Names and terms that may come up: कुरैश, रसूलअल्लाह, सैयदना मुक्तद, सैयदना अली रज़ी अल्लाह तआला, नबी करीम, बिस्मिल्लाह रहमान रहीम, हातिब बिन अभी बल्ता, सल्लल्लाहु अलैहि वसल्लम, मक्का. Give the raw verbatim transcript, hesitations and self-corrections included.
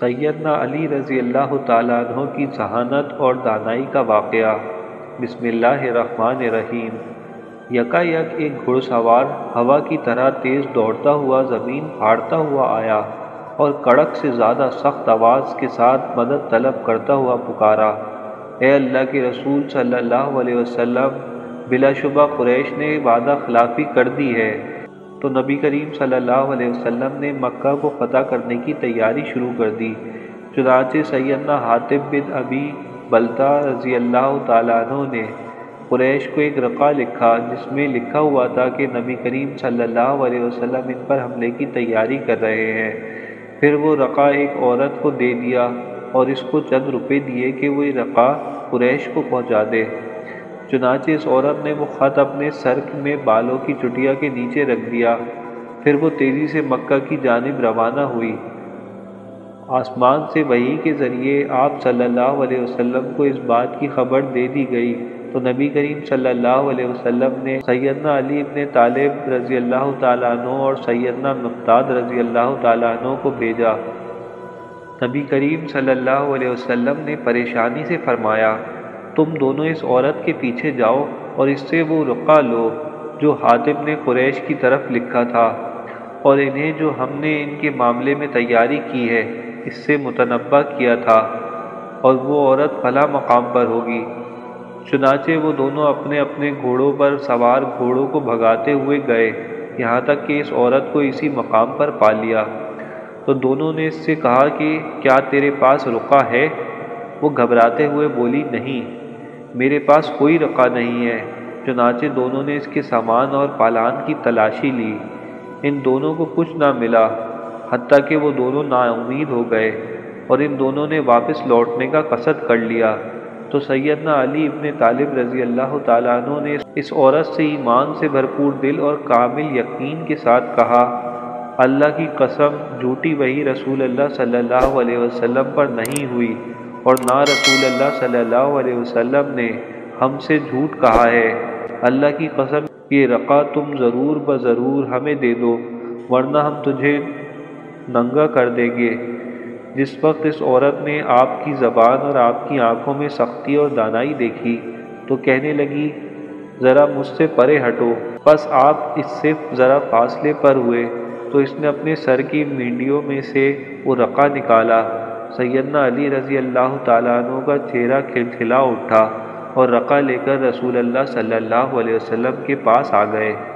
सैयदना अली रज़ी अल्लाह तआला की जहानत और दानाई का वाक़या। बिस्मिल्लाह रहमान रहीम। यकायक एक घुड़सवार हवा की तरह तेज़ दौड़ता हुआ ज़मीन फाड़ता हुआ आया और कड़क से ज़्यादा सख्त आवाज़ के साथ मदद तलब करता हुआ पुकारा, ए अल्लाह के रसूल सल्लल्लाहु अलैहि वसल्लम, बिलाशुबा कुरैश ने वादा खिलाफ़ी कर दी है। तो नबी करीम सल्लल्लाहु अलैहि वसल्लम ने मक्का को फ़तह करने की तैयारी शुरू कर दी। चुनांचे सैयदना हातिब बिन अभी बल्ता रज़ी अल्लाह तआला अन्हु ने कुरैश को एक रक़ा लिखा जिसमें लिखा हुआ था कि नबी करीम सल्लल्लाहु अलैहि वसल्लम इन पर हमले की तैयारी कर रहे हैं। फिर वो रक़ा एक औरत को दे दिया और इसको चंद रुपए दिए कि वो ये रक़ा कुरैश को पहुंचा दे। चुनांचे इस औरत ने वो ख़त अपने सर में बालों की चुटिया के नीचे रख दिया। फिर वो तेज़ी से मक्का की जानिब रवाना हुई। आसमान से वही के ज़रिए आप सल्लल्लाहु अलैहि वसल्लम को इस बात की खबर दे दी गई। तो नबी करीम सल्लल्लाहु अलैहि वसल्लम ने सैयदना अली इब्ने तालिब रज़ी अल्लाह तआला अन्हु और सैयदना मुक्तद रज़ी अल्लाह तआला अन्हु को भेजा। नबी करीम सल्लल्लाहु अलैहि वसल्लम ने परेशानी से फरमाया, तुम दोनों इस औरत के पीछे जाओ और इससे वो रुक़ा लो जो हातिब ने कुरैश की तरफ लिखा था, और इन्हें जो हमने इनके मामले में तैयारी की है इससे मुतनब्बा किया था, और वो औरत फला मकाम पर होगी। चुनांचे वो दोनों अपने अपने घोड़ों पर सवार घोड़ों को भगाते हुए गए, यहाँ तक कि इस औरत को इसी मकाम पर पा लिया। तो दोनों ने इससे कहा कि क्या तेरे पास रुका है? वो घबराते हुए बोली, नहीं, मेरे पास कोई रुका नहीं है। चुनांचे दोनों ने इसके सामान और पालान की तलाशी ली। इन दोनों को कुछ ना मिला, हत्ता कि वो दोनों नाउमीद हो गए और इन दोनों ने वापस लौटने का कसद कर लिया। तो सैयदना अली इब्ने तालिब रज़ी अल्लाह तआला अन्हु ने इस औरत से ईमान से भरपूर दिल और कामिल यकीन के साथ कहा, अल्लाह की कसम, झूठी वही रसूलअल्लाह सल्लल्लाहु अलैहि वसल्लम पर नहीं हुई और ना रसूलअल्लाह सल्लल्लाहु अलैहि वसल्लम ने हमसे झूठ कहा है। अल्लाह की कसम, ये रक़ा तुम ज़रूर ब ज़रूर हमें दे दो, वरना हम तुझे नंगा कर देंगे। जिस वक्त इस औरत ने आपकी ज़बान और आपकी आंखों में सख्ती और दानाई देखी तो कहने लगी, ज़रा मुझसे परे हटो। बस आप इससे ज़रा फासले पर हुए तो इसने अपने सर की मेंढियों में से वो रक़ा निकाला। सैयदना अली रज़ी अल्लाह तआला अन्हु का चेहरा खिलखिला उठा और रक़ा लेकर रसूलअल्लाह सल्लल्लाहु अलैहि वसल्लम के पास आ गए।